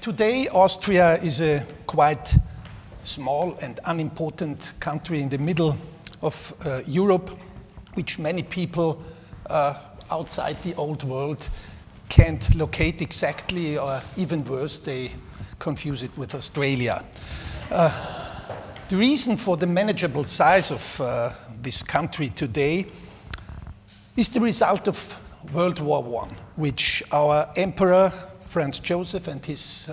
Today, Austria is a quite small and unimportant country in the middle of Europe, which many people outside the old world can't locate exactly, or even worse, they confuse it with Australia. The reason for the manageable size of this country today is the result of World War I, which our emperor, Franz Joseph, and his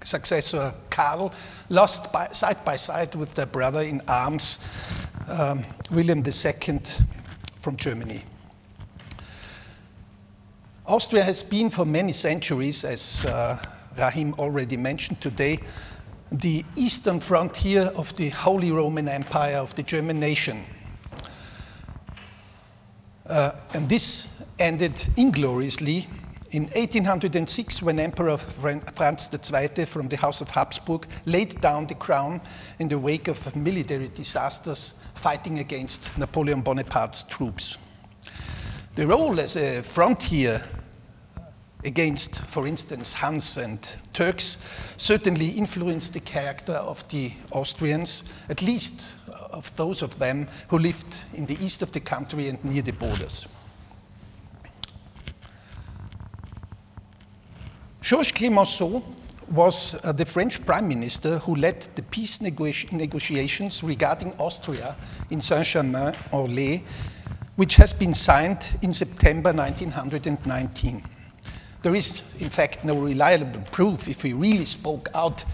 successor, Karl, lost side by side with their brother in arms, William II from Germany. Austria has been for many centuries, as Rahim already mentioned today, the eastern frontier of the Holy Roman Empire of the German nation. And this ended ingloriously in 1806, when Emperor Franz II from the House of Habsburg laid down the crown in the wake of military disasters fighting against Napoleon Bonaparte's troops. The role as a frontier against, for instance, Huns and Turks certainly influenced the character of the Austrians, at least of those of them who lived in the east of the country and near the borders. Georges Clemenceau was the French prime minister who led the peace negotiations regarding Austria in Saint-Germain-en-Laye, which has been signed in September 1919. There is, in fact, no reliable proof if we really spoke out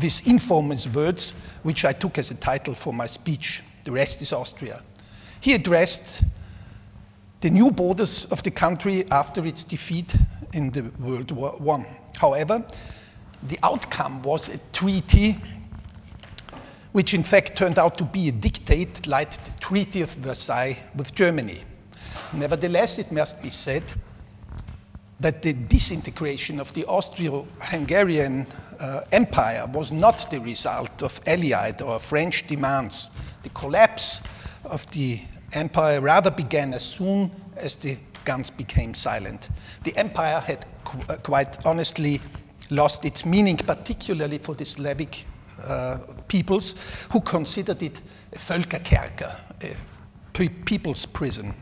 these infamous words, which I took as a title for my speech, "The Rest is Austria." He addressed the new borders of the country after its defeat in the World War I. However, the outcome was a treaty which in fact turned out to be a dictate like the Treaty of Versailles with Germany. Nevertheless, it must be said that the disintegration of the Austro-Hungarian Empire was not the result of Allied or French demands. The collapse of the empire rather began as soon as the guns became silent. The empire had quite honestly lost its meaning, particularly for the Slavic peoples, who considered it a Völkerkerker, a people's prison.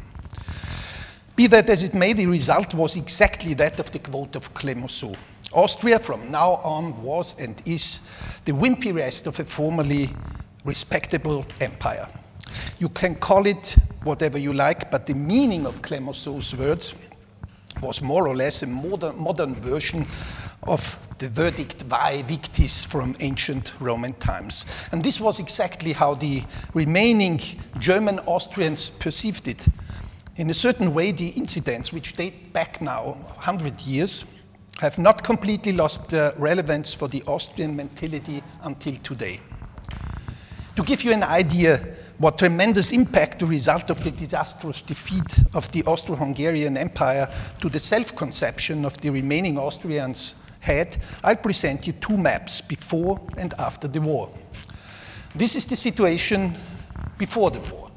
Be that as it may, the result was exactly that of the quote of Clemenceau. Austria from now on was and is the wimpy rest of a formerly respectable empire. You can call it whatever you like, but the meaning of Clemenceau's words was more or less a modern version of the verdict vae victis from ancient Roman times. And this was exactly how the remaining German Austrians perceived it. In a certain way, the incidents, which date back now 100 years, have not completely lost their relevance for the Austrian mentality until today. To give you an idea what tremendous impact the result of the disastrous defeat of the Austro-Hungarian Empire to the self-conception of the remaining Austrians had, I'll present you two maps before and after the war. This is the situation before the war.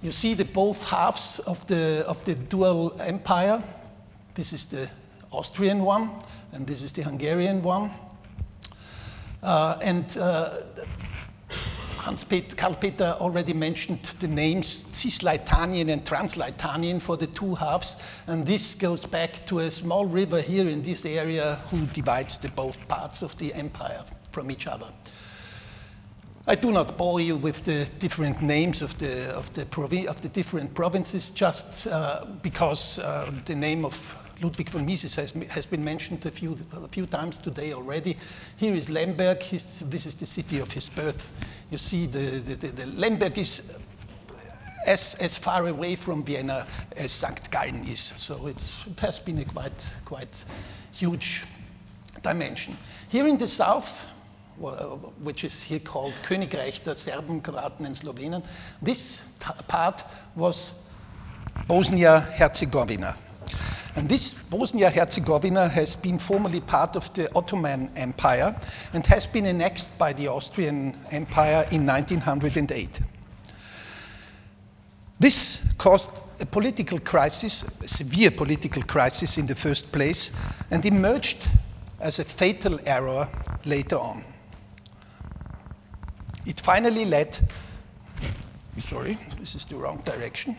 You see the both halves of the dual empire. This is the Austrian one, and this is the Hungarian one. Karl-Peter already mentioned the names Cisleitanian and Transleitanian for the two halves, and this goes back to a small river here in this area who divides the both parts of the empire from each other. I do not bore you with the different names of the different provinces, just because the name of Ludwig von Mises has been mentioned a few times today already. Here is Lemberg. This is the city of his birth. You see, the Lemberg is as far away from Vienna as St. Gallen is. So it has been a quite huge dimension. Here in the south, which is here called Königrechter, Serben, Croaten, and Slovenen, this part was Bosnia-Herzegovina. And this Bosnia-Herzegovina has been formerly part of the Ottoman Empire and has been annexed by the Austrian Empire in 1908. This caused a political crisis, a severe political crisis in the first place, and emerged as a fatal error later on. It finally led, sorry, this is the wrong direction.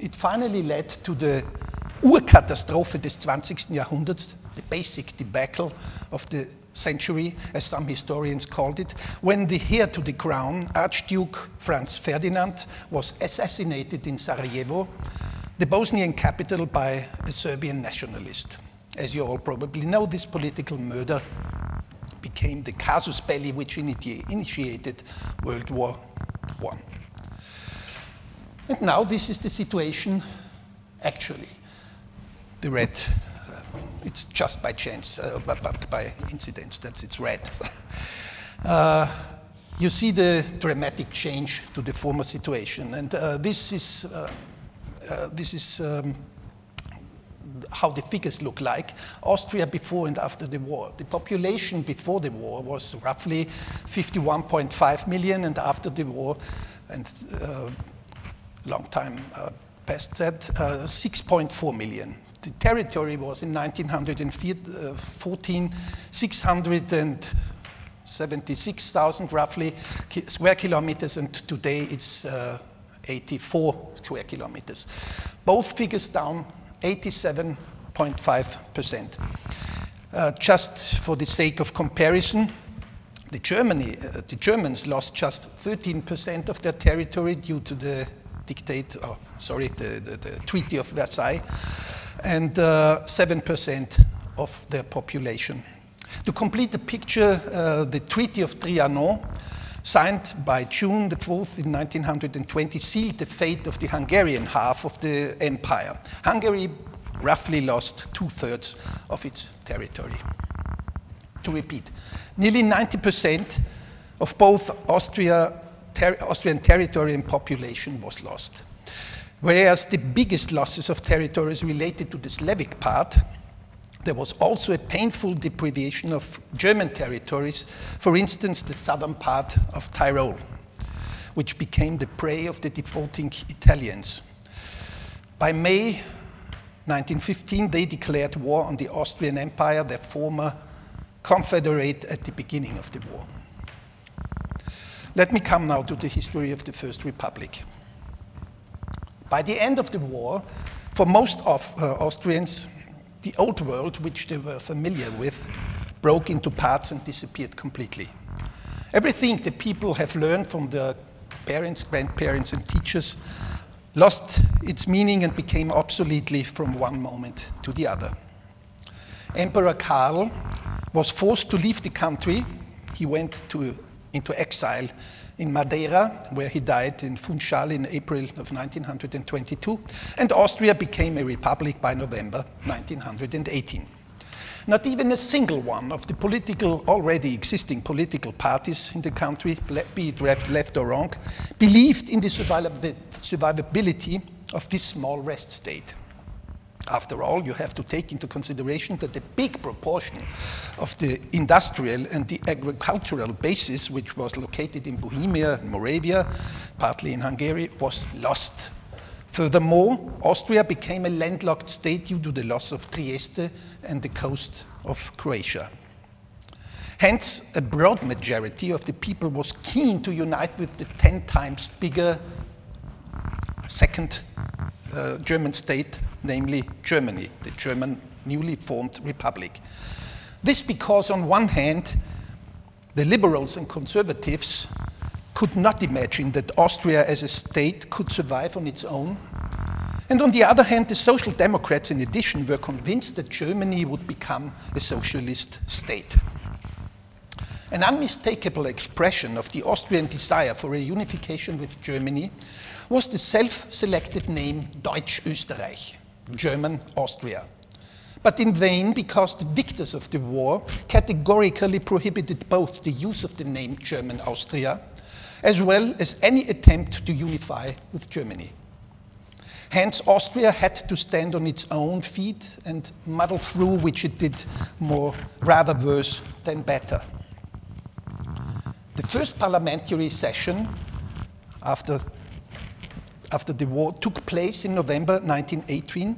It finally led to the Urkatastrophe des 20. Jahrhunderts, the basic debacle of the century, as some historians called it, when the heir to the crown, Archduke Franz Ferdinand, was assassinated in Sarajevo, the Bosnian capital, by a Serbian nationalist. As you all probably know, this political murder became the casus belli which initiated World War I. And now this is the situation actually. The red, it's just by chance, but by incidence, that's it's red. You see the dramatic change to the former situation, and this is how the figures look like. Austria before and after the war. The population before the war was roughly 51.5 million, and after the war, and long time past that, 6.4 million. The territory was in 1914, 676,000 roughly square kilometers, and today it's 84 square kilometers. Both figures down 87.5%. Just for the sake of comparison, the Germans lost just 13% of their territory due to the Treaty of Versailles, and 7% of their population. To complete the picture, the Treaty of Trianon, signed by June the 4th in 1920, sealed the fate of the Hungarian half of the empire. Hungary roughly lost 2/3 of its territory. To repeat, nearly 90% of both Austrian territory and population was lost. Whereas the biggest losses of territories related to the Slavic part, there was also a painful deprivation of German territories, for instance, the southern part of Tyrol, which became the prey of the defaulting Italians. By May 1915, they declared war on the Austrian Empire, their former confederate at the beginning of the war. Let me come now to the history of the First Republic. By the end of the war, for most of Austrians, the old world, which they were familiar with, broke into parts and disappeared completely. Everything the people have learned from their parents, grandparents, and teachers lost its meaning and became obsolete from one moment to the other. Emperor Karl was forced to leave the country. He went into exile in Madeira, where he died in Funchal in April of 1922, and Austria became a republic by November 1918. Not even a single one of the already existing political parties in the country, be it left or wrong, believed in the survivability of this small rest state. After all, you have to take into consideration that a big proportion of the industrial and the agricultural basis, which was located in Bohemia and Moravia, partly in Hungary, was lost. Furthermore, Austria became a landlocked state due to the loss of Trieste and the coast of Croatia. Hence, a broad majority of the people was keen to unite with the 10 times bigger second German state, namely Germany, the German newly formed republic. This because on one hand, the liberals and conservatives could not imagine that Austria as a state could survive on its own. And on the other hand, the social democrats in addition were convinced that Germany would become a socialist state. An unmistakable expression of the Austrian desire for a unification with Germany was the self-selected name Deutsch-Österreich, German Austria. But in vain, because the victors of the war categorically prohibited both the use of the name German Austria as well as any attempt to unify with Germany. Hence, Austria had to stand on its own feet and muddle through, which it did rather worse than better. The first parliamentary session after after the war took place in November 1918,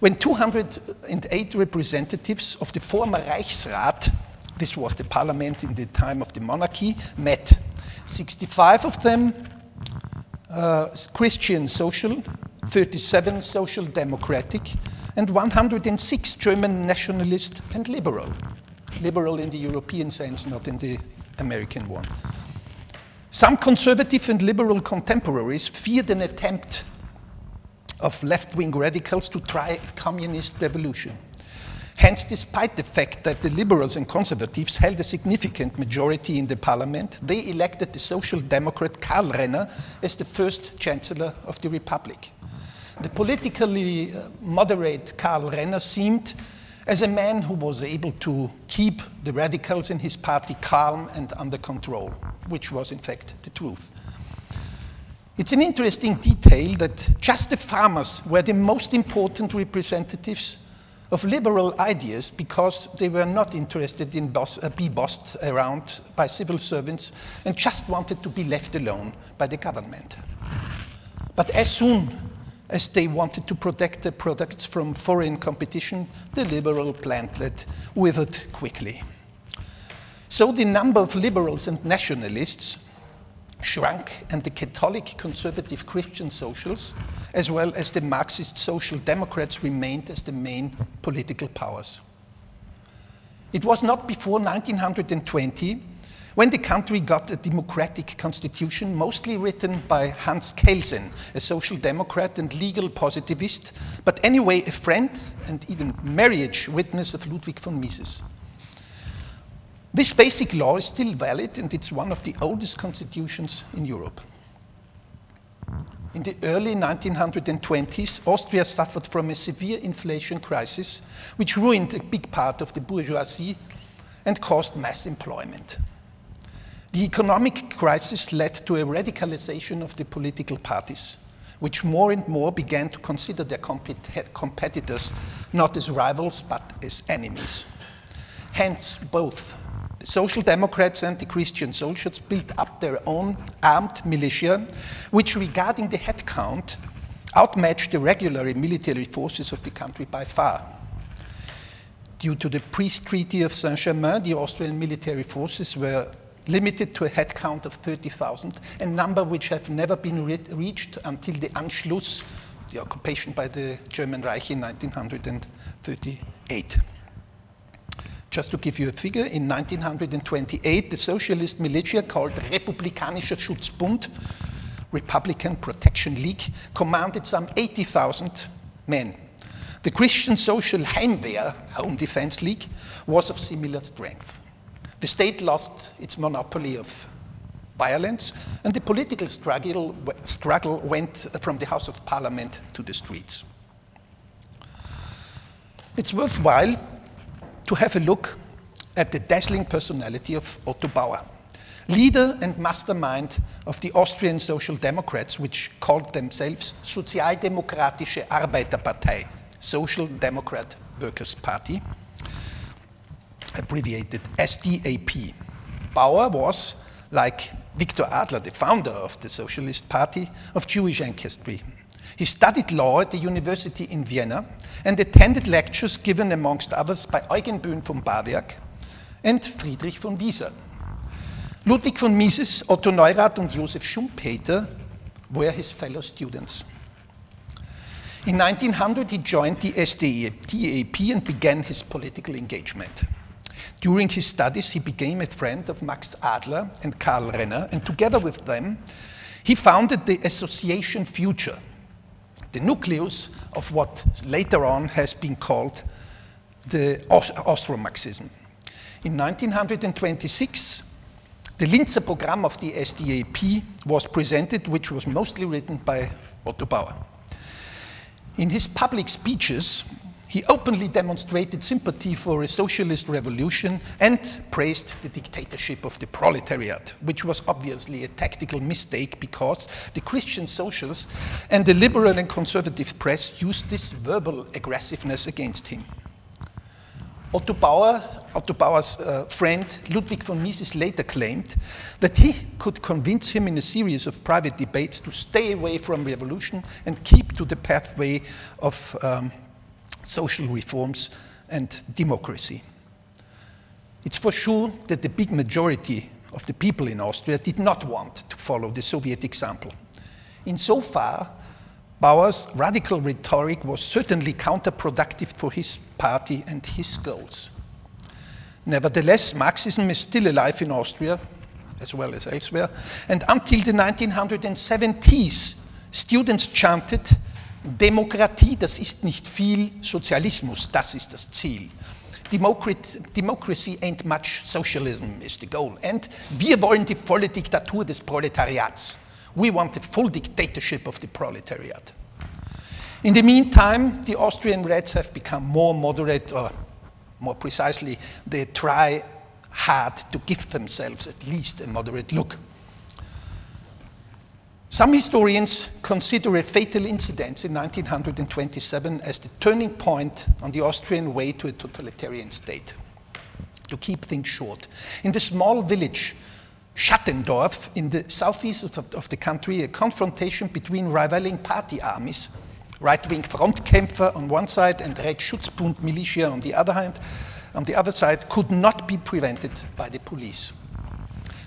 when 208 representatives of the former Reichsrat, this was the parliament in the time of the monarchy, met. 65 of them Christian Social, 37 Social Democratic, and 106 German nationalist and liberal. Liberal in the European sense, not in the American one. Some conservative and liberal contemporaries feared an attempt of left-wing radicals to try a communist revolution. Hence, despite the fact that the liberals and conservatives held a significant majority in the parliament, they elected the Social Democrat Karl Renner as the first Chancellor of the Republic. The politically moderate Karl Renner seemed as a man who was able to keep the radicals in his party calm and under control, which was in fact the truth. It's an interesting detail that just the farmers were the most important representatives of liberal ideas because they were not interested in being bossed around by civil servants and just wanted to be left alone by the government. But as soon as they wanted to protect their products from foreign competition, the liberal plantlet withered quickly. So the number of liberals and nationalists shrunk, and the Catholic conservative Christian Socials, as well as the Marxist Social Democrats, remained as the main political powers. It was not before 1920 when the country got a democratic constitution, mostly written by Hans Kelsen, a social democrat and legal positivist, but anyway a friend and even marriage witness of Ludwig von Mises. This basic law is still valid, and it's one of the oldest constitutions in Europe. In the early 1920s, Austria suffered from a severe inflation crisis, which ruined a big part of the bourgeoisie and caused mass employment. The economic crisis led to a radicalization of the political parties, which more and more began to consider their competitors not as rivals but as enemies. Hence, both the Social Democrats and the Christian Soldiers built up their own armed militia, which, regarding the headcount, outmatched the regular military forces of the country by far. Due to the peace treaty of Saint-Germain, the Austrian military forces were limited to a headcount of 30,000, a number which have never been reached until the Anschluss, the occupation by the German Reich in 1938. Just to give you a figure, in 1928, the socialist militia called Republikanischer Schutzbund, Republican Protection League, commanded some 80,000 men. The Christian Social Heimwehr, Home Defense League, was of similar strength. The state lost its monopoly of violence, and the political struggle went from the House of Parliament to the streets. It's worthwhile to have a look at the dazzling personality of Otto Bauer, leader and mastermind of the Austrian Social Democrats, which called themselves Sozialdemokratische Arbeiterpartei, Social Democrat Workers' Party, abbreviated SDAP. Bauer was, like Victor Adler, the founder of the Socialist Party, of Jewish ancestry. He studied law at the university in Vienna and attended lectures given, amongst others, by Eugen Böhm von Bawerk and Friedrich von Wieser. Ludwig von Mises, Otto Neurath and Joseph Schumpeter were his fellow students. In 1900, he joined the SDAP and began his political engagement. During his studies, he became a friend of Max Adler and Karl Renner, and together with them, he founded the Association Future, the nucleus of what later on has been called the Austro-Marxism. In 1926, the Linzer program of the SDAP was presented, which was mostly written by Otto Bauer. In his public speeches, he openly demonstrated sympathy for a socialist revolution and praised the dictatorship of the proletariat, which was obviously a tactical mistake because the Christian Socials and the liberal and conservative press used this verbal aggressiveness against him. Otto Bauer's friend Ludwig von Mises later claimed that he could convince him in a series of private debates to stay away from revolution and keep to the pathway of social reforms and democracy. It's for sure that the big majority of the people in Austria did not want to follow the Soviet example. Insofar, Bauer's radical rhetoric was certainly counterproductive for his party and his goals. Nevertheless, Marxism is still alive in Austria, as well as elsewhere, and until the 1970s, students chanted, Demokratie, das ist nicht viel, Sozialismus, das ist das Ziel. Democracy ain't much, socialism is the goal. And wir wollen die volle Diktatur des Proletariats. We want the full dictatorship of the proletariat. In the meantime, the Austrian Reds have become more moderate, or more precisely, they try hard to give themselves at least a moderate look. Some historians consider a fatal incident in 1927 as the turning point on the Austrian way to a totalitarian state. To keep things short, in the small village Schattendorf, in the southeast of the country, a confrontation between rivaling party armies, right-wing Frontkämpfer on one side and Red Schutzbund militia on the other hand, on the other side, could not be prevented by the police.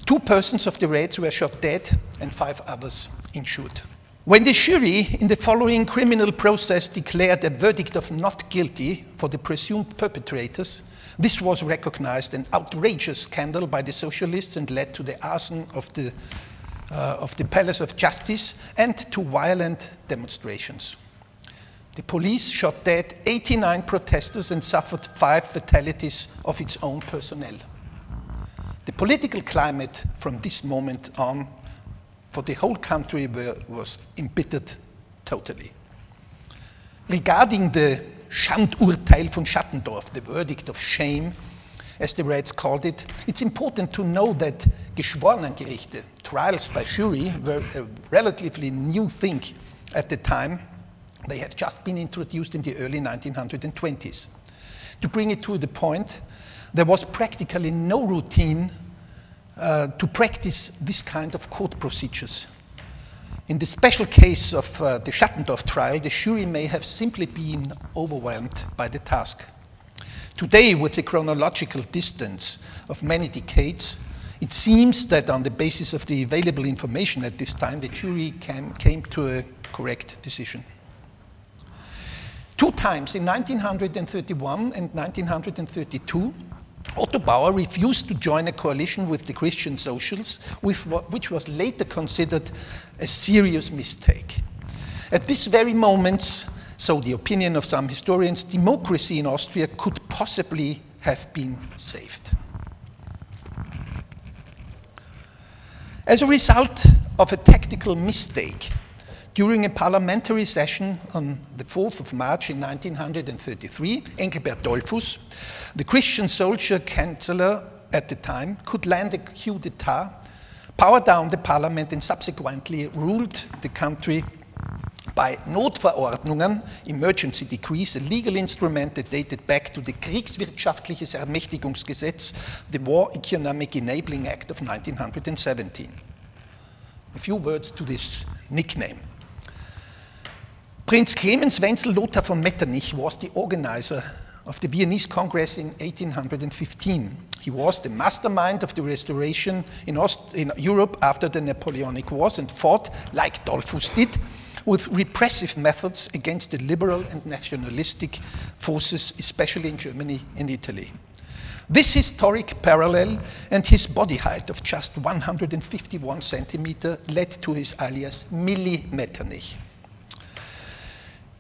2 persons of the Reds were shot dead and 5 others injured. When the jury in the following criminal process declared a verdict of not guilty for the presumed perpetrators, this was recognized an outrageous scandal by the socialists and led to the arson of the Palace of Justice and to violent demonstrations. The police shot dead 89 protesters and suffered 5 fatalities of its own personnel. The political climate from this moment on for the whole country was embittered totally. Regarding the Schandurteil von Schattendorf, the verdict of shame, as the Reds called it, it's important to know that Geschworenengerichte, trials by jury, were a relatively new thing at the time. They had just been introduced in the early 1920s. To bring it to the point, there was practically no routine to practice this kind of court procedures. In the special case of the Schattendorf trial, the jury may have simply been overwhelmed by the task. Today, with the chronological distance of many decades, it seems that on the basis of the available information at this time, the jury came to a correct decision. 2 times, in 1931 and 1932, Otto Bauer refused to join a coalition with the Christian Socials, which was later considered a serious mistake. At this very moment, so the opinion of some historians, democracy in Austria could possibly have been saved. As a result of a tactical mistake, during a parliamentary session on the 4th of March in 1933, Engelbert Dollfuss, the Christian soldier chancellor at the time, could land a coup d'etat, power down the parliament and subsequently ruled the country by Notverordnungen, emergency decrees, a legal instrument that dated back to the Kriegswirtschaftliches Ermächtigungsgesetz, the War Economic Enabling Act of 1917. A few words to this nickname. Prince Clemens Wenzel Lothar von Metternich was the organizer of the Viennese Congress in 1815. He was the mastermind of the restoration in Europe after the Napoleonic Wars and fought, like Dollfuss did, with repressive methods against the liberal and nationalistic forces, especially in Germany and Italy. This historic parallel and his body height of just 151 centimeter led to his alias Milli Metternich.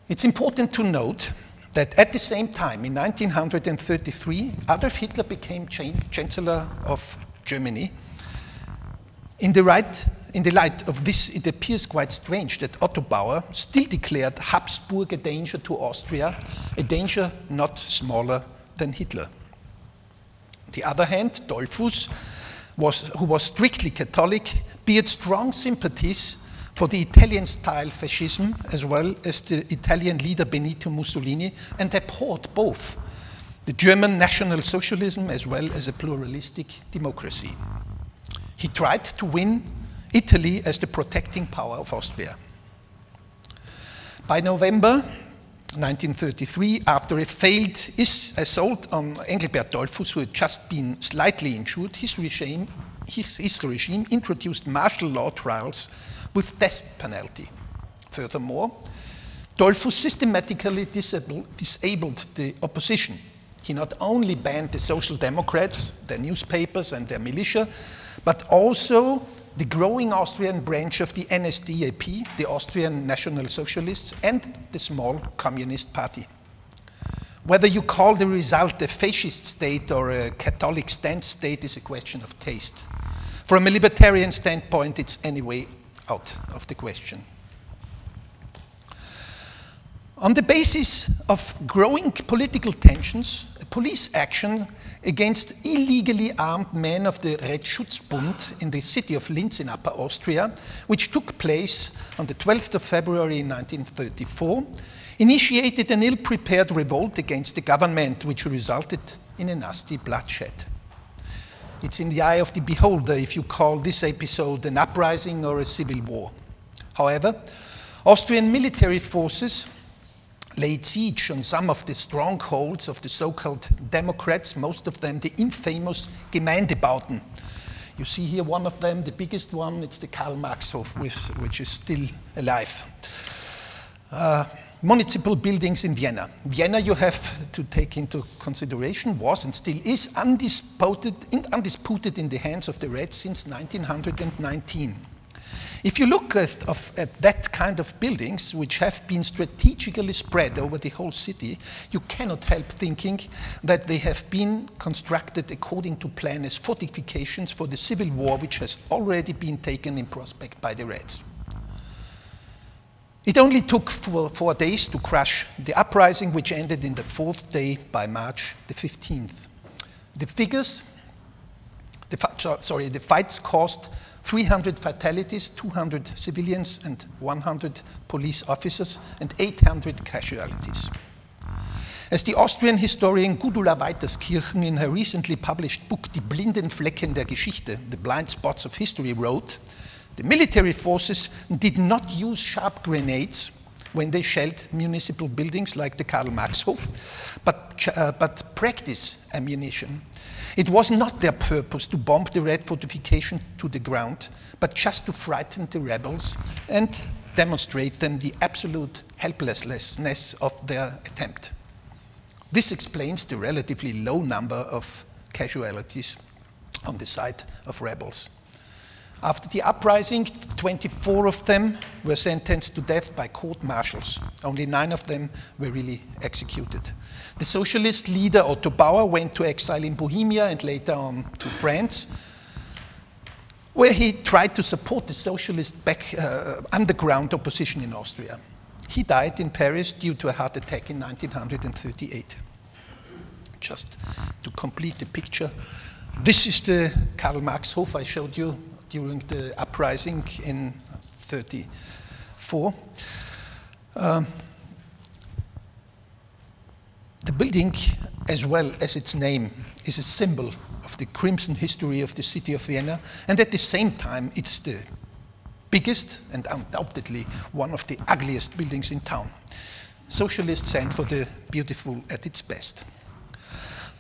It's important to note that at the same time, in 1933, Adolf Hitler became Chancellor of Germany. In the light of this, it appears quite strange that Otto Bauer still declared Habsburg a danger to Austria, a danger not smaller than Hitler. On the other hand, Dollfuss, who was strictly Catholic, beared strong sympathies for the Italian-style fascism, as well as the Italian leader Benito Mussolini, and abhorred both. the German National Socialism as well as a pluralistic democracy. He tried to win Italy as the protecting power of Austria. By November 1933, after a failed assault on Engelbert Dollfuss, who had just been slightly injured, his regime introduced martial law trials with death penalty. Furthermore, Dollfuss systematically disabled the opposition. He not only banned the Social Democrats, their newspapers and their militia, but also the growing Austrian branch of the NSDAP, the Austrian National Socialists, and the small Communist Party. Whether you call the result a fascist state or a Catholic stance state is a question of taste. From a libertarian standpoint, it's anyway out of the question. On the basis of growing political tensions, a police action against illegally armed men of the Schutzbund in the city of Linz in Upper Austria, which took place on the 12th of February 1934, initiated an ill-prepared revolt against the government, which resulted in a nasty bloodshed. It's in the eye of the beholder if you call this episode an uprising or a civil war. However, Austrian military forces laid siege on some of the strongholds of the so-called Democrats, most of them the infamous Gemeindebauten. You see here one of them, the biggest one, it's the Karl Marxhof, which is still alive. Municipal buildings in Vienna. Vienna, you have to take into consideration, was and still is undisputed in the hands of the Reds since 1919. If you look at that kind of buildings, which have been strategically spread over the whole city, you cannot help thinking that they have been constructed according to plan as fortifications for the civil war, which has already been taken in prospect by the Reds. It only took 4 days to crush the uprising, which ended in the 4th day by March the 15th. The fights caused 300 fatalities, 200 civilians and 100 police officers and 800 casualties. As the Austrian historian Gudula Walterskirchen in her recently published book Die blinden Flecken der Geschichte, The Blind Spots of History, wrote, the military forces did not use sharp grenades when they shelled municipal buildings like the Karl Marxhof, but practice ammunition. It was not their purpose to bomb the Red fortification to the ground, but just to frighten the rebels and demonstrate them the absolute helplessness of their attempt. This explains the relatively low number of casualties on the side of rebels. After the uprising, 24 of them were sentenced to death by court-martials. Only 9 of them were really executed. The socialist leader Otto Bauer went to exile in Bohemia and later on to France, where he tried to support the socialist underground opposition in Austria. He died in Paris due to a heart attack in 1938. Just to complete the picture, this is the Karl Marxhof I showed you during the uprising in 1934. The building, as well as its name, is a symbol of the crimson history of the city of Vienna, and at the same time it's the biggest and undoubtedly one of the ugliest buildings in town. Socialists stand for the beautiful at its best.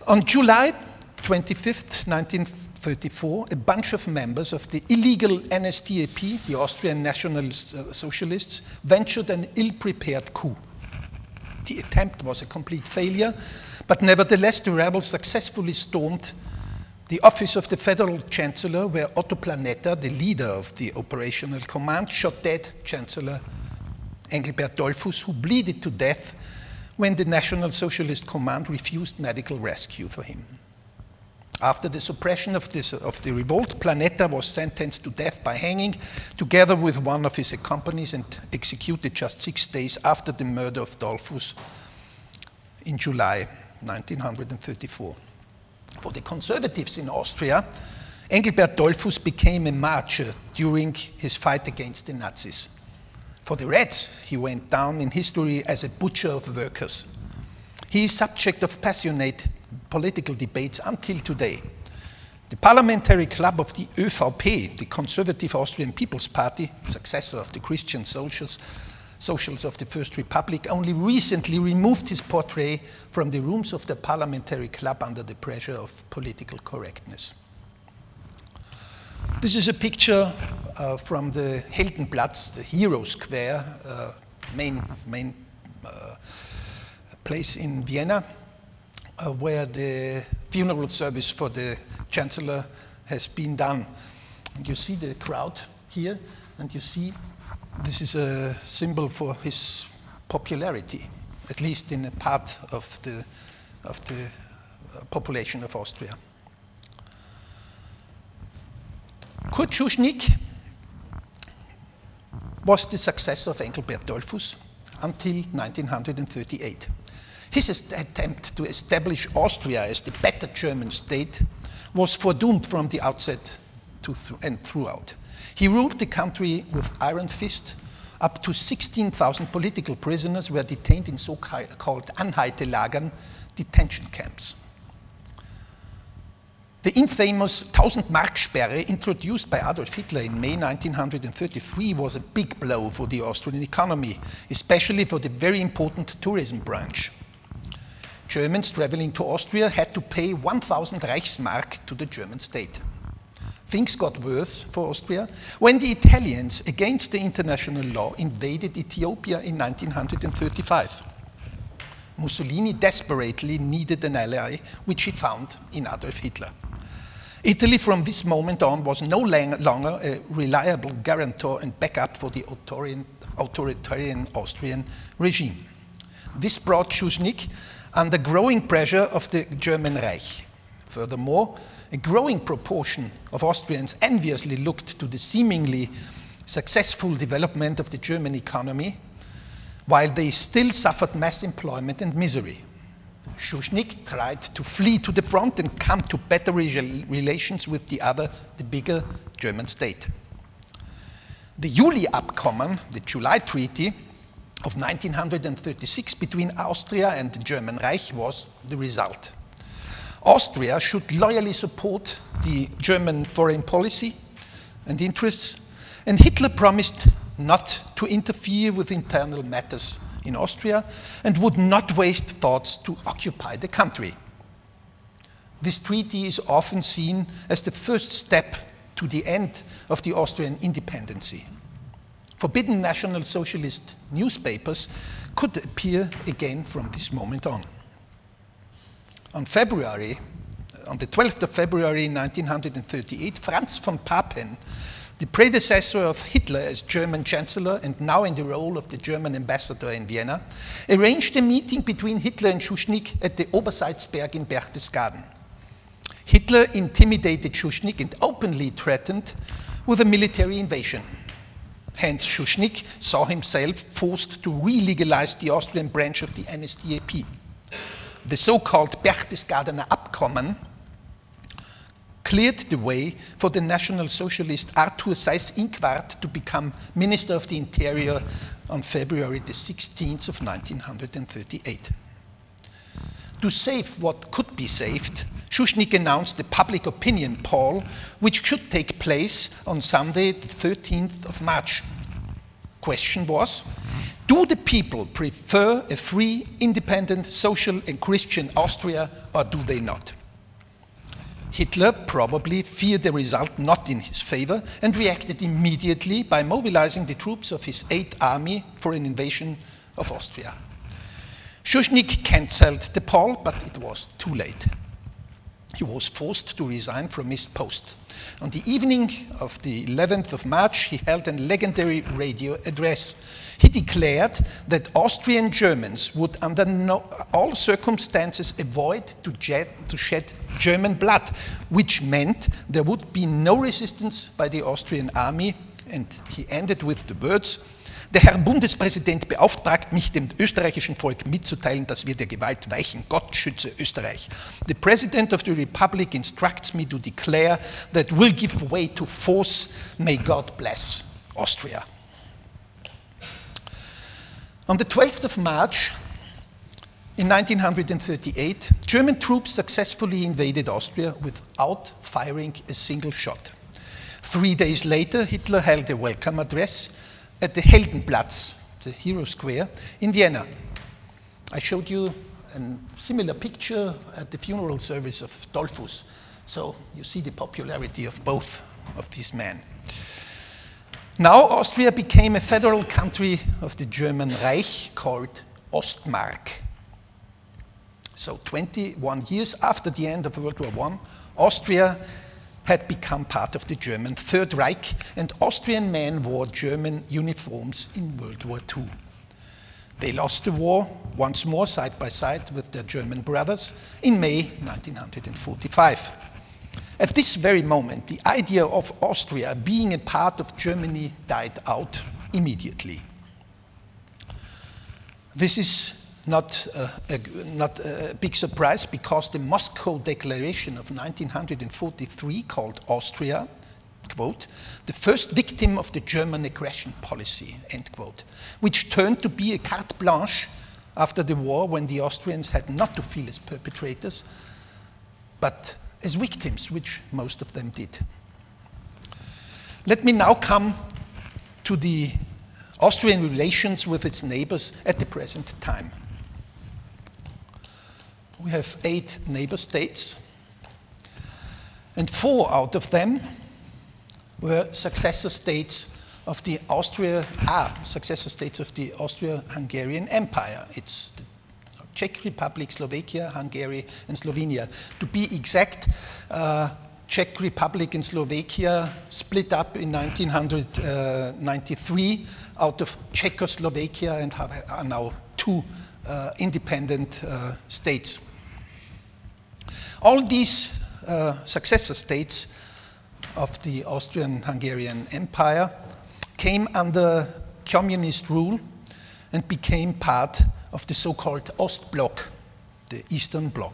On July 25th, 1934, a bunch of members of the illegal NSDAP, the Austrian National Socialists, ventured an ill-prepared coup. The attempt was a complete failure, but nevertheless the rebels successfully stormed the office of the Federal Chancellor, where Otto Planeta, the leader of the operational command, shot dead Chancellor Engelbert Dollfuss, who bleeded to death when the National Socialist Command refused medical rescue for him. After the suppression of the revolt, Planeta was sentenced to death by hanging, together with one of his accomplices, and executed just 6 days after the murder of Dollfuss in July 1934. For the conservatives in Austria, Engelbert Dollfuss became a martyr during his fight against the Nazis. For the Reds, he went down in history as a butcher of workers. He is subject of passionate political debates until today. The Parliamentary Club of the ÖVP, the Conservative Austrian People's Party, successor of the Christian Socials of the First Republic, only recently removed his portrait from the rooms of the Parliamentary Club under the pressure of political correctness. This is a picture from the Heldenplatz, the Hero Square, main place in Vienna, where the funeral service for the Chancellor has been done. And you see the crowd here, and you see this is a symbol for his popularity, at least in a part of the population of Austria. Kurt Schuschnigg was the successor of Engelbert Dollfuss until 1938. His attempt to establish Austria as the better German state was foredoomed from the outset and throughout. He ruled the country with iron fist. Up to 16,000 political prisoners were detained in so-called Anhaltelagern, detention camps. The infamous 1000-Mark-Sperre introduced by Adolf Hitler in May 1933 was a big blow for the Austrian economy, especially for the very important tourism branch. Germans traveling to Austria had to pay 1,000 Reichsmark to the German state. Things got worse for Austria when the Italians, against the international law, invaded Ethiopia in 1935. Mussolini desperately needed an ally, which he found in Adolf Hitler. Italy from this moment on was no longer a reliable guarantor and backup for the authoritarian Austrian regime. This brought Schuschnigg under growing pressure of the German Reich. Furthermore, a growing proportion of Austrians enviously looked to the seemingly successful development of the German economy, while they still suffered mass employment and misery. Schuschnigg tried to flee to the front and come to better relations with the bigger German state. The Juli-Abkommen, the July Treaty of 1936 between Austria and the German Reich, was the result. Austria should loyally support the German foreign policy and interests, and Hitler promised not to interfere with internal matters in Austria and would not waste thoughts to occupy the country. This treaty is often seen as the first step to the end of the Austrian independence. Forbidden National Socialist newspapers could appear again from this moment on. On the 12th of February 1938, Franz von Papen, the predecessor of Hitler as German Chancellor and now in the role of the German ambassador in Vienna, arranged a meeting between Hitler and Schuschnigg at the Obersalzberg in Berchtesgaden. Hitler intimidated Schuschnigg and openly threatened with a military invasion. Hence, Schuschnigg saw himself forced to re-legalize the Austrian branch of the NSDAP. The so-called Berchtesgadener Abkommen cleared the way for the National Socialist Arthur Seyss-Inquart to become Minister of the Interior on February the 16th of 1938. To save what could be saved, Schuschnigg announced the public opinion poll, which should take place on Sunday the 13th of March. Question was, do the people prefer a free, independent, social and Christian Austria, or do they not? Hitler probably feared the result not in his favor and reacted immediately by mobilizing the troops of his Eighth Army for an invasion of Austria. Schuschnigg cancelled the poll, but it was too late. He was forced to resign from his post. On the evening of the 11th of March, he held a legendary radio address. He declared that Austrian Germans would under all circumstances avoid to shed German blood, which meant there would be no resistance by the Austrian army, and he ended with the words, "Der Herr Bundespräsident beauftragt mich, dem österreichischen Volk mitzuteilen, dass wir der Gewalt weichen. Gott schütze Österreich. The President of the Republic instructs me to declare that we'll give way to force. May God bless Austria." On the 12th of March, In 1938, German troops successfully invaded Austria without firing a single shot. 3 days later, Hitler held a welcome address at the Heldenplatz, the Hero Square, in Vienna. I showed you a similar picture at the funeral service of Dollfuss. So you see the popularity of both of these men. Now Austria became a federal country of the German Reich called Ostmark. So 21 years after the end of World War I, Austria had become part of the German Third Reich, and Austrian men wore German uniforms in World War II. They lost the war once more side by side with their German brothers in May 1945. At this very moment, the idea of Austria being a part of Germany died out immediately. This is not a big surprise, because the Moscow Declaration of 1943 called Austria, quote, the first victim of the German aggression policy, end quote, which turned to be a carte blanche after the war, when the Austrians had not to feel as perpetrators, but as victims, which most of them did. Let me now come to the Austrian relations with its neighbors at the present time. We have 8 neighbor states, and 4 out of them were successor states of the Austro-Hungarian Empire. It's the Czech Republic, Slovakia, Hungary, and Slovenia. To be exact, Czech Republic and Slovakia split up in 1993 out of Czechoslovakia and are now 2 independent states. All these successor states of the Austrian-Hungarian Empire came under communist rule and became part of the so-called Ostblock, the Eastern Bloc.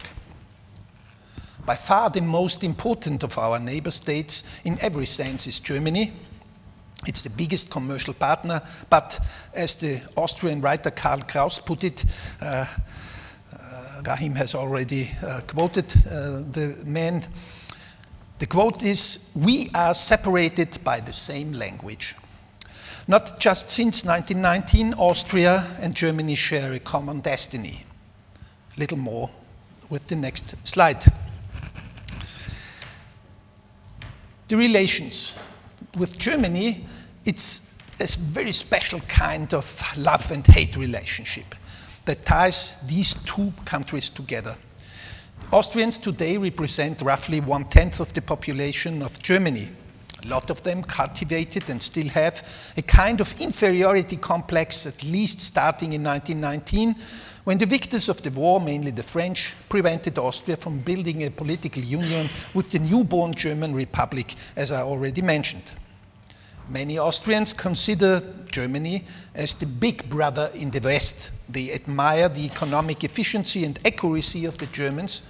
By far the most important of our neighbor states in every sense is Germany. It's the biggest commercial partner, but as the Austrian writer Karl Kraus put it, Rahim has already quoted the man, the quote is, "We are separated by the same language." Not just since 1919, Austria and Germany share a common destiny. Little more with the next slide. The relations with Germany, it's a very special kind of love and hate relationship that ties these 2 countries together. Austrians today represent roughly 1/10 of the population of Germany. A lot of them cultivated and still have a kind of inferiority complex, at least starting in 1919, when the victors of the war, mainly the French, prevented Austria from building a political union with the newborn German Republic, as I already mentioned. Many Austrians consider Germany as the big brother in the West. They admire the economic efficiency and accuracy of the Germans,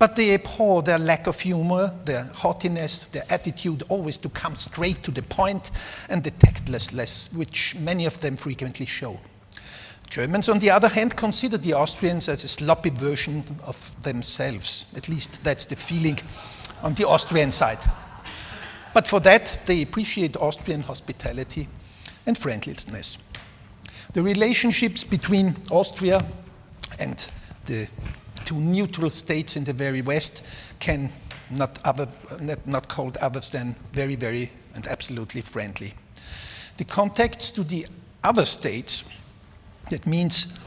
but they abhor their lack of humor, their haughtiness, their attitude always to come straight to the point, and the tactlessness which many of them frequently show. Germans, on the other hand, consider the Austrians as a sloppy version of themselves. At least that's the feeling on the Austrian side. But for that, they appreciate Austrian hospitality and friendliness. The relationships between Austria and the 2 neutral states in the very West can not called others than very, very and absolutely friendly. The contacts to the other states, that means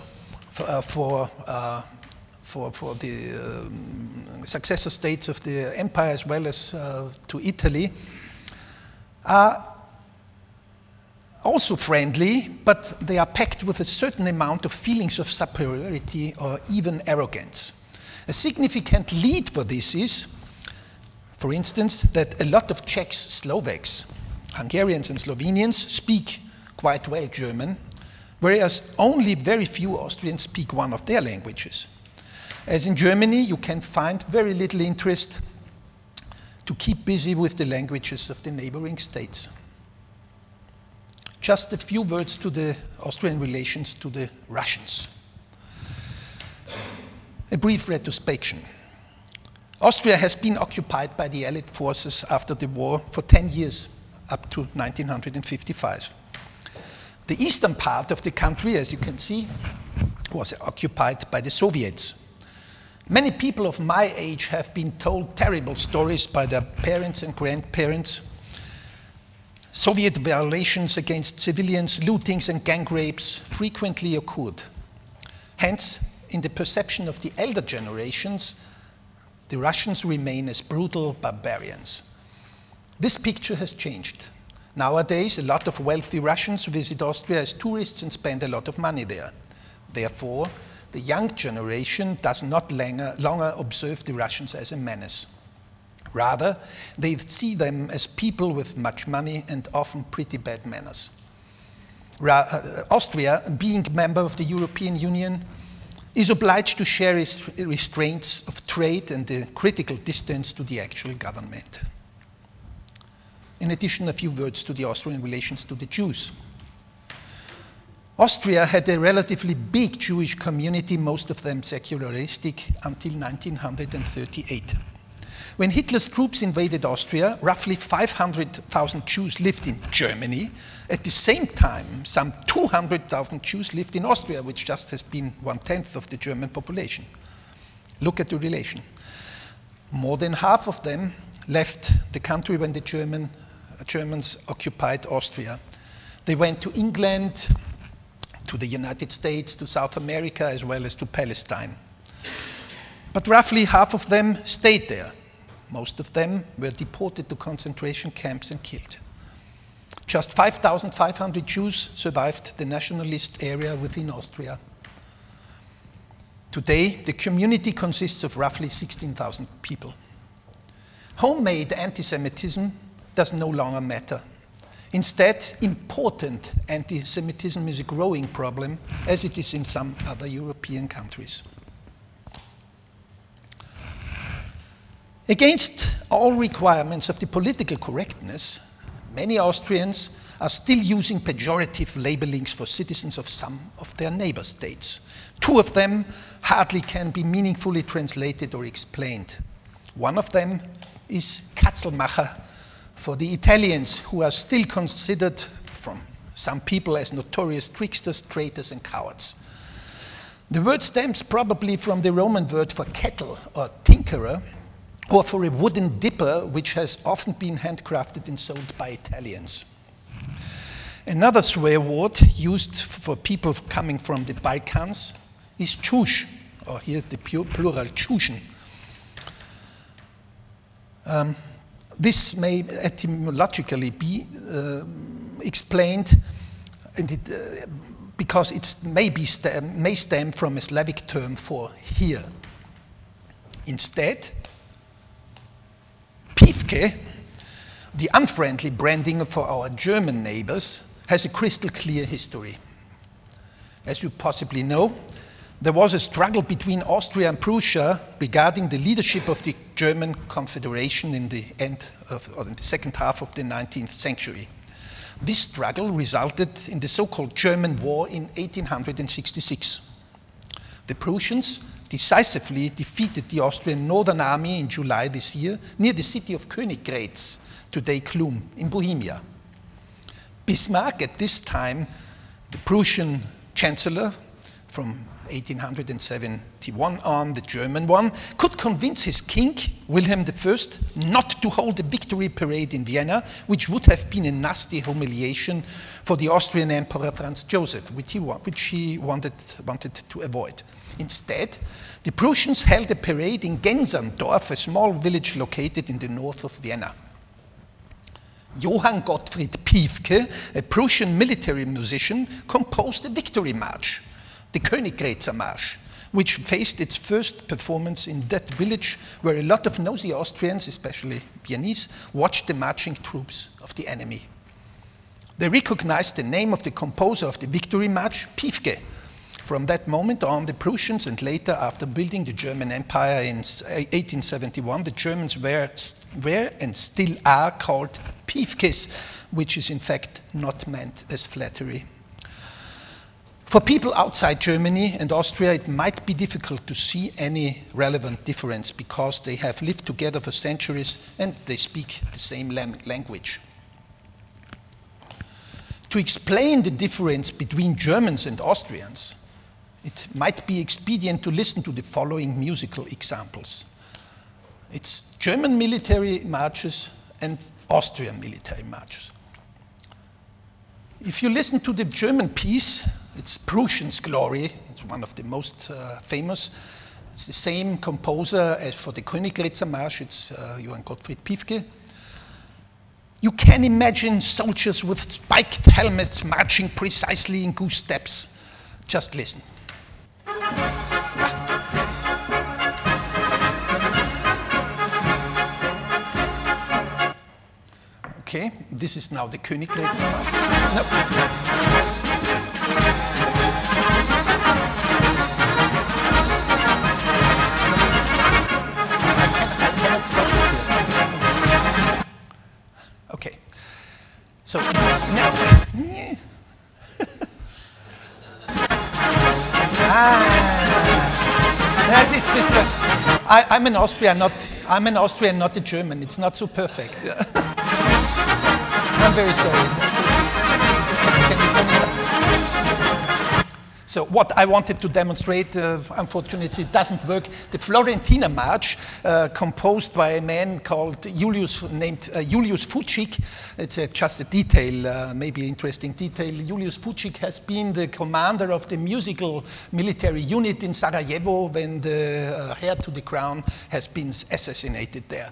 for the successor states of the empire as well as to Italy, are also friendly, but they are packed with a certain amount of feelings of superiority or even arrogance. A significant lead for this is, for instance, that a lot of Czechs, Slovaks, Hungarians and Slovenians speak quite well German, whereas only very few Austrians speak one of their languages. As in Germany, you can find very little interest to keep busy with the languages of the neighboring states. Just a few words to the Austrian relations to the Russians. A brief retrospection. Austria has been occupied by the Allied forces after the war for 10 years, up to 1955. The eastern part of the country, as you can see, was occupied by the Soviets. Many people of my age have been told terrible stories by their parents and grandparents. Soviet violations against civilians, lootings and gang rapes frequently occurred. Hence, in the perception of the elder generations, the Russians remain as brutal barbarians. This picture has changed. Nowadays, a lot of wealthy Russians visit Austria as tourists and spend a lot of money there. Therefore, the young generation does not longer observe the Russians as a menace. Rather, they see them as people with much money and often pretty bad manners. Austria, being a member of the European Union, is obliged to share restraints of trade and the critical distance to the actual government. In addition, a few words to the Austrian relations to the Jews. Austria had a relatively big Jewish community, most of them secularistic, until 1938. When Hitler's troops invaded Austria, roughly 500,000 Jews lived in Germany. At the same time, some 200,000 Jews lived in Austria, which just has been 1/10 of the German population. Look at the relation. More than half of them left the country when the Germans occupied Austria. They went to England, to the United States, to South America, as well as to Palestine. But roughly half of them stayed there. Most of them were deported to concentration camps and killed. Just 5,500 Jews survived the nationalist area within Austria. Today, the community consists of roughly 16,000 people. Homemade anti-Semitism does no longer matter. Instead, important anti-Semitism is a growing problem, as it is in some other European countries. Against all requirements of the political correctness, many Austrians are still using pejorative labelings for citizens of some of their neighbor states. Two of them hardly can be meaningfully translated or explained. One of them is Katzelmacher, for the Italians, who are still considered from some people as notorious tricksters, traitors and cowards. The word stems probably from the Roman word for kettle or tinkerer, or for a wooden dipper, which has often been handcrafted and sold by Italians. Another swear word used for people coming from the Balkans is Tschusch, or here the plural Tschuschen. This may etymologically be explained, and it, because it may stem from a Slavic term for here. Instead, Piefke, the unfriendly branding for our German neighbors, has a crystal clear history. As you possibly know, there was a struggle between Austria and Prussia regarding the leadership of the German Confederation in the second half of the 19th century. This struggle resulted in the so-called German War in 1866. The Prussians decisively defeated the Austrian Northern Army in July this year near the city of Königrechter, today Chlum, in Bohemia. Bismarck, at this time the Prussian Chancellor, from 1871 on, the German one, could convince his king, William I, not to hold a victory parade in Vienna, which would have been a nasty humiliation for the Austrian Emperor Franz Joseph, which he wanted to avoid. Instead, the Prussians held a parade in Gensendorf, a small village located in the north of Vienna. Johann Gottfried Piefke, a Prussian military musician, composed a victory march, the Königrechter March, which faced its first performance in that village, where a lot of nosy Austrians, especially Viennese, watched the marching troops of the enemy. They recognized the name of the composer of the victory march, Piefke. From that moment on, the Prussians, and later after building the German Empire in 1871, the Germans were and still are called Piefkes, which is in fact not meant as flattery. For people outside Germany and Austria, it might be difficult to see any relevant difference because they have lived together for centuries and they speak the same language. To explain the difference between Germans and Austrians, it might be expedient to listen to the following musical examples. It's German military marches and Austrian military marches. If you listen to the German piece, it's Prussian's Glory, it's one of the most famous. It's the same composer as for the Königrechter March, it's Johann Gottfried Pifke. You can imagine soldiers with spiked helmets marching precisely in goose steps. Just listen. Okay, this is now the Königrechter March. No. Okay, so now, I'm an Austrian, not a German. It's not so perfect. I'm very sorry. So what I wanted to demonstrate, unfortunately, doesn't work. The Florentina March, composed by a man called Julius Fucik. It's just a detail, maybe interesting detail. Julius Fucik has been the commander of the musical military unit in Sarajevo when the heir to the crown has been assassinated there.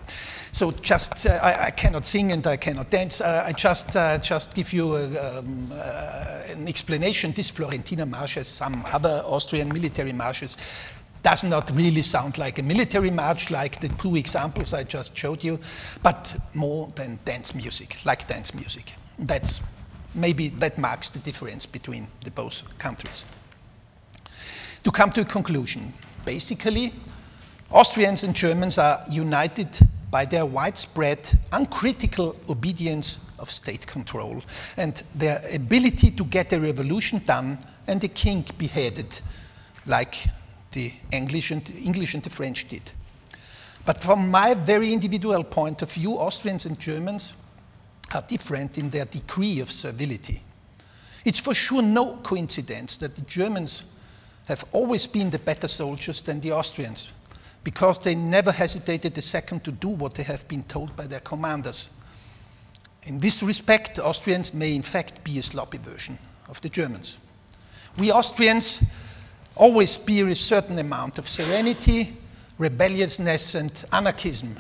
So just, I cannot sing and I cannot dance. I just give you an explanation. This Florentina March, as some other Austrian military marches, does not really sound like a military march, like the two examples I just showed you, but more than dance music, like dance music. That's maybe that marks the difference between the both countries. To come to a conclusion, basically, Austrians and Germans are united by their widespread, uncritical obedience of state control and their ability to get a revolution done and a king beheaded, like the English and the French did. But from my very individual point of view, Austrians and Germans are different in their degree of servility. It's for sure no coincidence that the Germans have always been the better soldiers than the Austrians, because they never hesitated a second to do what they have been told by their commanders. In this respect, Austrians may in fact be a sloppy version of the Germans. We Austrians always bear a certain amount of serenity, rebelliousness and anarchism,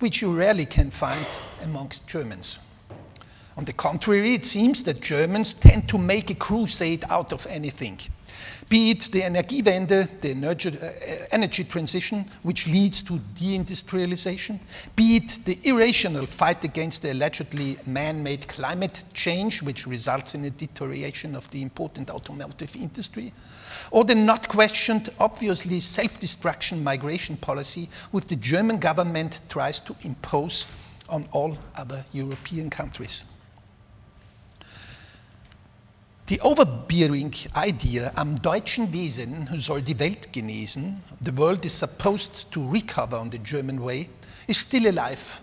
which you rarely can find amongst Germans. On the contrary, it seems that Germans tend to make a crusade out of anything. Be it the Energiewende, the energy transition, which leads to deindustrialization, be it the irrational fight against the allegedly man-made climate change, which results in a deterioration of the important automotive industry, or the not-questioned, obviously self-destruction migration policy which the German government tries to impose on all other European countries. Die overbearing idea, am deutschen Wesen soll die Welt genesen, the world is supposed to recover on the German way, is still alive,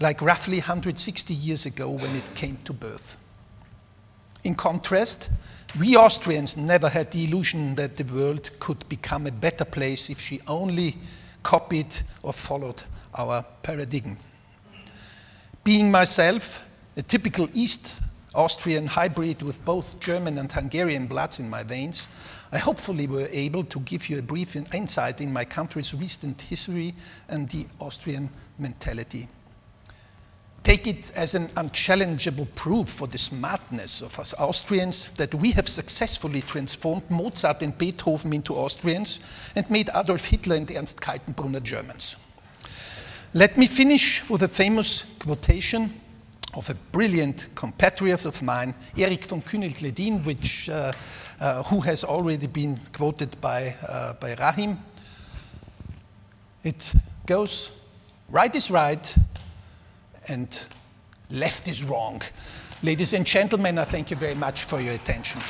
like roughly 160 years ago when it came to birth. In contrast, we Austrians never had the illusion that the world could become a better place if she only copied or followed our paradigm. Being myself a typical East Austrian hybrid with both German and Hungarian bloods in my veins, I hopefully were able to give you a brief insight in my country's recent history and the Austrian mentality. Take it as an unchallengeable proof for the smartness of us Austrians that we have successfully transformed Mozart and Beethoven into Austrians and made Adolf Hitler and Ernst Kaltenbrunner Germans. Let me finish with a famous quotation of a brilliant compatriot of mine, Erich von Kühnel-Gledin, who has already been quoted by Rahim. It goes, right is right and left is wrong. Ladies and gentlemen, I thank you very much for your attention.